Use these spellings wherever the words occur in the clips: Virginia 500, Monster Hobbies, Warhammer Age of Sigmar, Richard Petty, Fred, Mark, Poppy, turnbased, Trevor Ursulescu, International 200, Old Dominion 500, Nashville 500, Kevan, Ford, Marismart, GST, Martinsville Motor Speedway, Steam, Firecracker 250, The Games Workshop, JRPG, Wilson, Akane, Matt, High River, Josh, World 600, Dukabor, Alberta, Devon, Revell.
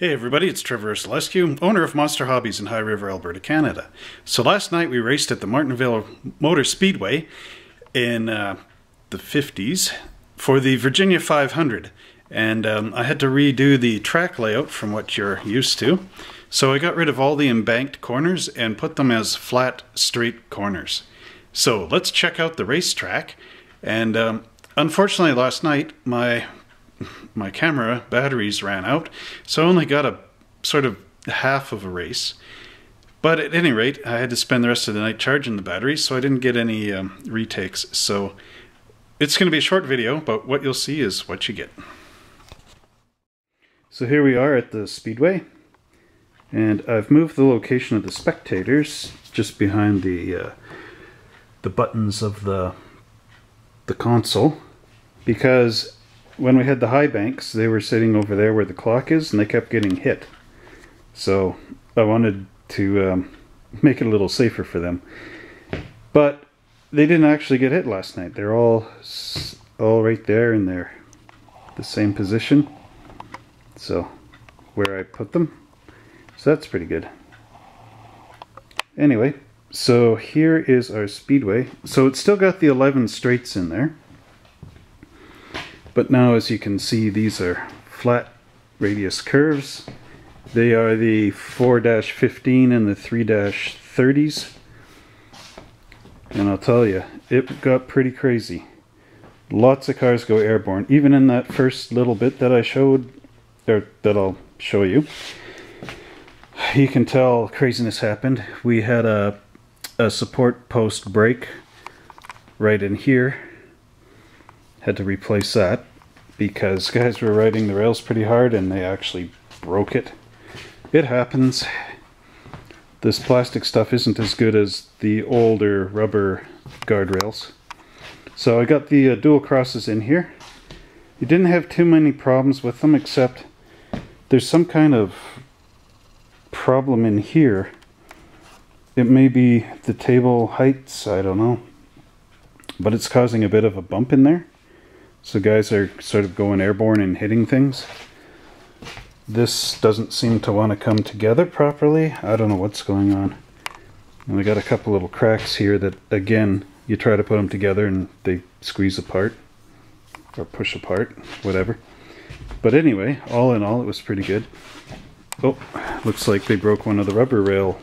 Hey everybody, it's Trevor Ursulescu, owner of Monster Hobbies in High River, Alberta, Canada. So last night we raced at the Martinsville Motor Speedway in the 50s for the Virginia 500. And I had to redo the track layout from what you're used to. So I got rid of all the embanked corners and put them as flat, straight corners. So let's check out the racetrack. And unfortunately last night my camera batteries ran out, so I only got a sort of half of a race. But at any rate, I had to spend the rest of the night charging the batteries, so I didn't get any retakes. So it's going to be a short video, but what you'll see is what you get. So here we are at the Speedway, and I've moved the location of the spectators just behind the buttons of the console, because when we had the high banks, they were sitting over there where the clock is, and they kept getting hit. So I wanted to make it a little safer for them. But they didn't actually get hit last night. They're all right there in the same position. So where I put them. So that's pretty good. Anyway, so here is our Speedway. So it's still got the 11 straights in there. But now, as you can see, these are flat radius curves. They are the 4-15 and the 3-30s. And I'll tell you, it got pretty crazy. Lots of cars go airborne. Even in that first little bit that I showed, or that I'll show you, you can tell craziness happened. We had a support post break right in here. Had to replace that because guys were riding the rails pretty hard and they actually broke it. It happens. This plastic stuff isn't as good as the older rubber guardrails. So I got the dual crosses in here. You didn't have too many problems with them, except there's some kind of problem in here. It may be the table heights, I don't know. But it's causing a bit of a bump in there. So guys are sort of going airborne and hitting things. This doesn't seem to want to come together properly. I don't know what's going on. And we got a couple little cracks here that, again, you try to put them together and they squeeze apart. Or push apart, whatever. But anyway, all in all, it was pretty good. Oh, looks like they broke one of the rubber rail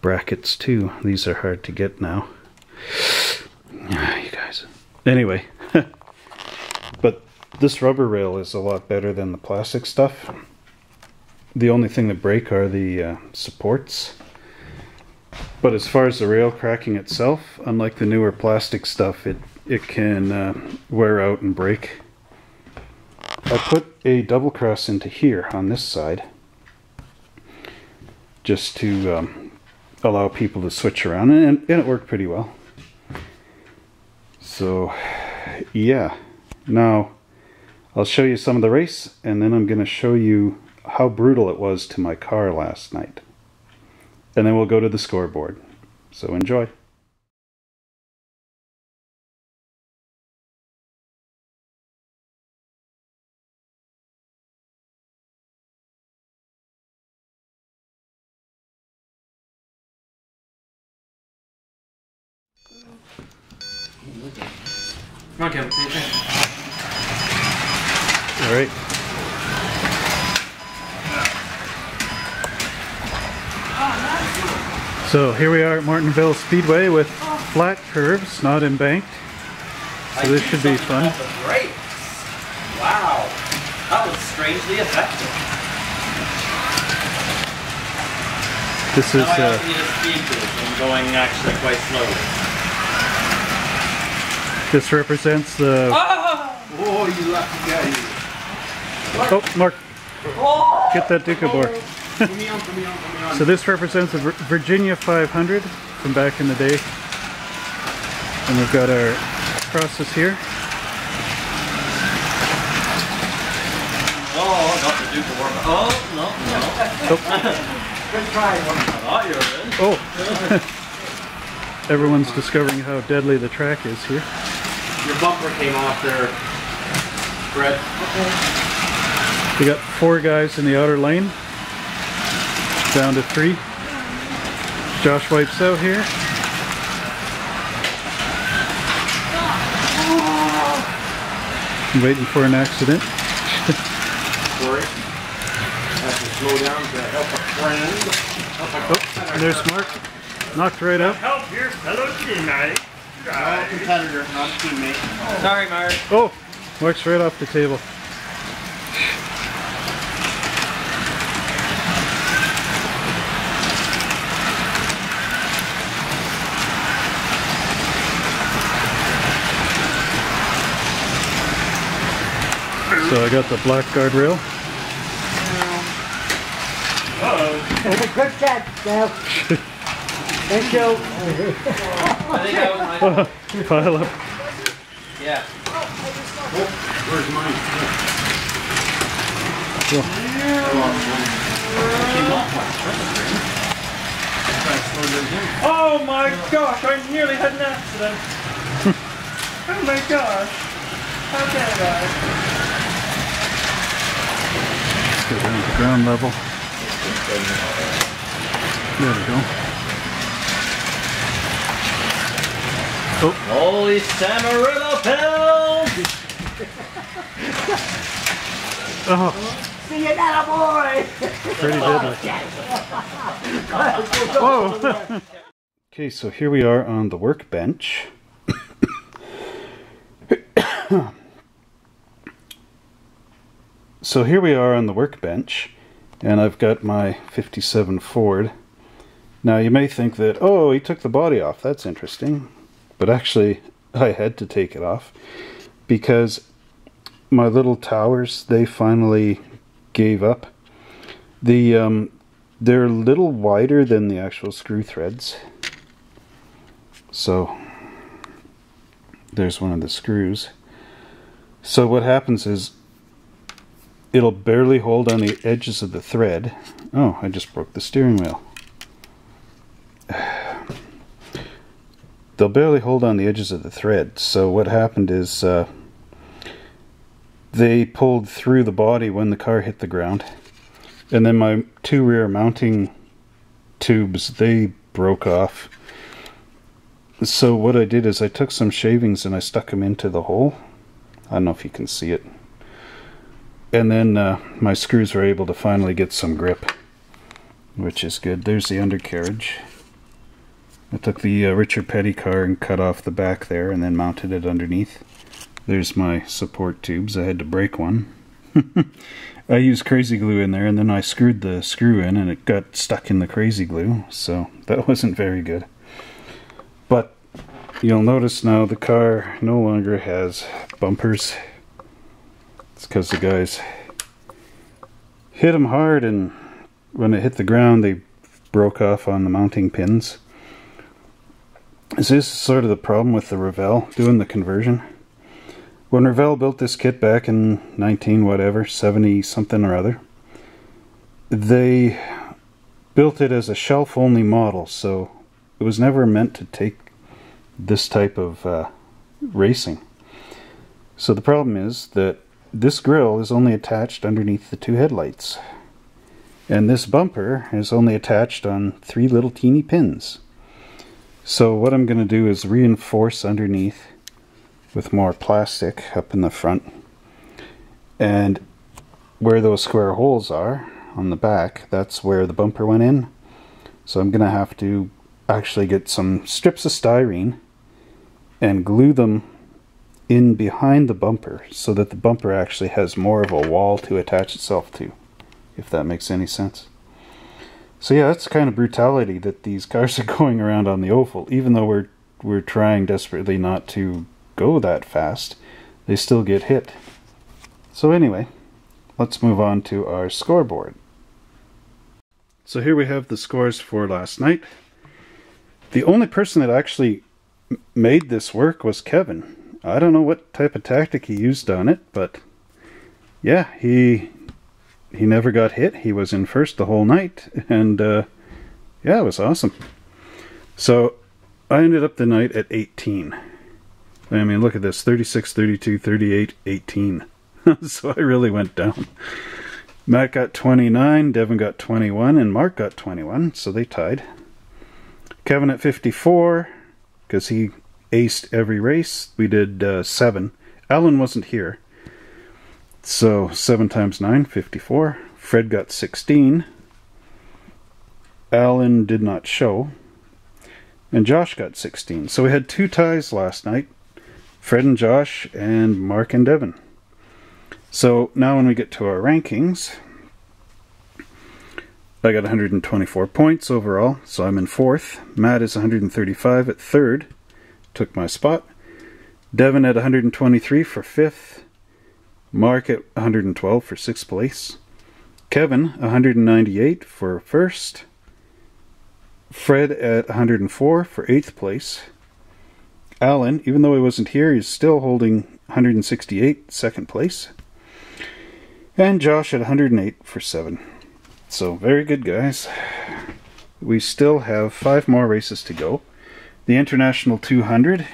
brackets too. These are hard to get now. You guys. Anyway. But this rubber rail is a lot better than the plastic stuff. The only thing that break are the supports. But as far as the rail cracking itself, unlike the newer plastic stuff, it can wear out and break. I put a double cross into here on this side just to allow people to switch around, and it worked pretty well. So yeah. Now, I'll show you some of the race, and then I'm going to show you how brutal it was to my car last night. And then we'll go to the scoreboard. So enjoy. Come on, Kevin. All right. So here we are at Martinsville Speedway with flat curves, not embanked. So this should be fun. Wow, that was strangely effective. This is. I need a speed boost. I'm going actually quite slowly. This represents the. Oh, you lucky guy. Oh, Mark, get that Ducabor. So this represents the Virginia 500 from back in the day. And we've got our crosses here. Oh, not the Ducabor. Oh, no, no. Good try. Oh, everyone's discovering how deadly the track is here. Your bumper came off there, Brett. We got four guys in the outer lane. Down to three. Josh wipes out here. I'm waiting for an accident. Sorry. I have to slow down to help a friend. Oh, and there's Mark. Knocked right up. Help your fellow teammate. Not a competitor, not a teammate. Oh. Sorry, Mark. Oh, Mark's right off the table. So I got the black guardrail. Uh-oh. That's a quick catch, Dale. Thank you. Pile up. Yeah. Oh, where's mine? Cool. Oh my gosh, I nearly had an accident. Oh my gosh. How dare I? Down to the ground level. There we go. Oh. Holy Samarillo pills! Oh. See you now, boy! Pretty deadly. Whoa! Okay, so here we are on the workbench. So here we are on the workbench, and I've got my 57 Ford. Now you may think that, oh, he took the body off, that's interesting. But actually, I had to take it off, because my little towers, they finally gave up. They're a little wider than the actual screw threads. So, there's one of the screws. So what happens is, it'll barely hold on the edges of the thread. Oh, I just broke the steering wheel. They'll barely hold on the edges of the thread. So what happened is they pulled through the body when the car hit the ground. And then my two rear mounting tubes, they broke off. So what I did is I took some shavings and I stuck them into the hole. I don't know if you can see it. And then my screws were able to finally get some grip, which is good. There's the undercarriage. I took the Richard Petty car and cut off the back there and then mounted it underneath. There's my support tubes. I had to break one. I used crazy glue in there and then I screwed the screw in and it got stuck in the crazy glue. So that wasn't very good. But you'll notice now the car no longer has bumpers. Because the guys hit them hard, and when it hit the ground they broke off on the mounting pins. This is sort of the problem with the Revell doing the conversion. When Revell built this kit back in 1970 something or other, they built it as a shelf only model, so it was never meant to take this type of racing. So the problem is that this grille is only attached underneath the two headlights, and this bumper is only attached on three little teeny pins. So what I'm going to do is reinforce underneath with more plastic up in the front, and where those square holes are on the back, that's where the bumper went in. So I'm going to have to actually get some strips of styrene and glue them in behind the bumper so that the bumper actually has more of a wall to attach itself to, if that makes any sense. So yeah, that's the kind of brutality that these cars are going around on the oval. Even though we're trying desperately not to go that fast, they still get hit. So anyway, let's move on to our scoreboard. So here we have the scores for last night. The only person that actually made this work was Kevin. I don't know what type of tactic he used on it, but yeah, he never got hit. He was in first the whole night, and yeah, it was awesome. So I ended up the night at 18. I mean, look at this, 36, 32, 38, 18. So I really went down. Matt got 29, Devin got 21, and Mark got 21, so they tied. Kevin at 54, because he aced every race. We did 7. Alan wasn't here, so 7 times 9, 54. Fred got 16. Alan did not show. And Josh got 16. So we had 2 ties last night. Fred and Josh, and Mark and Devin. So now when we get to our rankings, I got 124 points overall, so I'm in 4th. Matt is 135 at 3rd, took my spot. Devin at 123 for 5th. Mark at 112 for 6th place. Kevin 198 for 1st. Fred at 104 for 8th place. Alan, even though he wasn't here, he's still holding 168 second place. And Josh at 108 for 7. So very good, guys. We still have 5 more races to go. The International 200,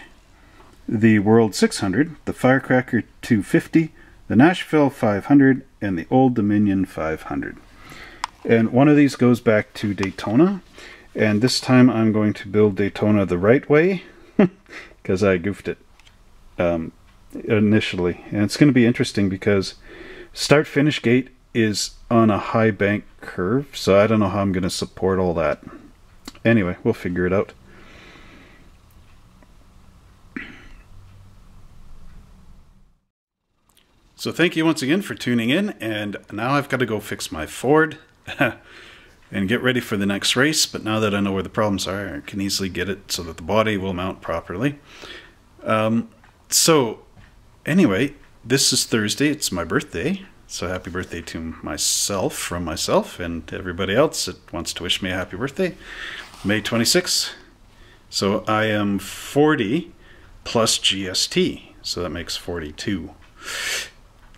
the World 600, the Firecracker 250, the Nashville 500, and the Old Dominion 500. And one of these goes back to Daytona. And this time I'm going to build Daytona the right way, because I goofed it initially. And it's going to be interesting because start-finish gate is on a high bank curve, so I don't know how I'm going to support all that. Anyway, we'll figure it out. So thank you once again for tuning in, and now I've got to go fix my Ford. And get ready for the next race, but now that I know where the problems are, I can easily get it so that the body will mount properly. So, anyway, this is Thursday. It's my birthday, so happy birthday to myself, from myself, and everybody else that wants to wish me a happy birthday. May 26th. So I am 40 plus GST, so that makes 42.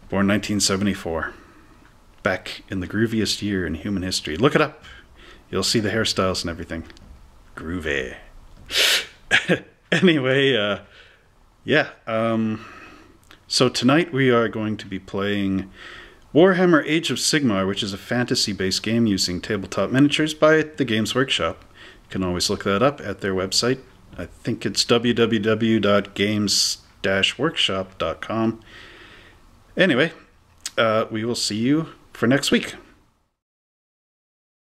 Born 1974. Back in the grooviest year in human history. Look it up. You'll see the hairstyles and everything. Groovy. Anyway, so tonight we are going to be playing Warhammer Age of Sigmar, which is a fantasy-based game using tabletop miniatures by The Games Workshop. You can always look that up at their website. I think it's www.games-workshop.com. Anyway, we will see you for next week.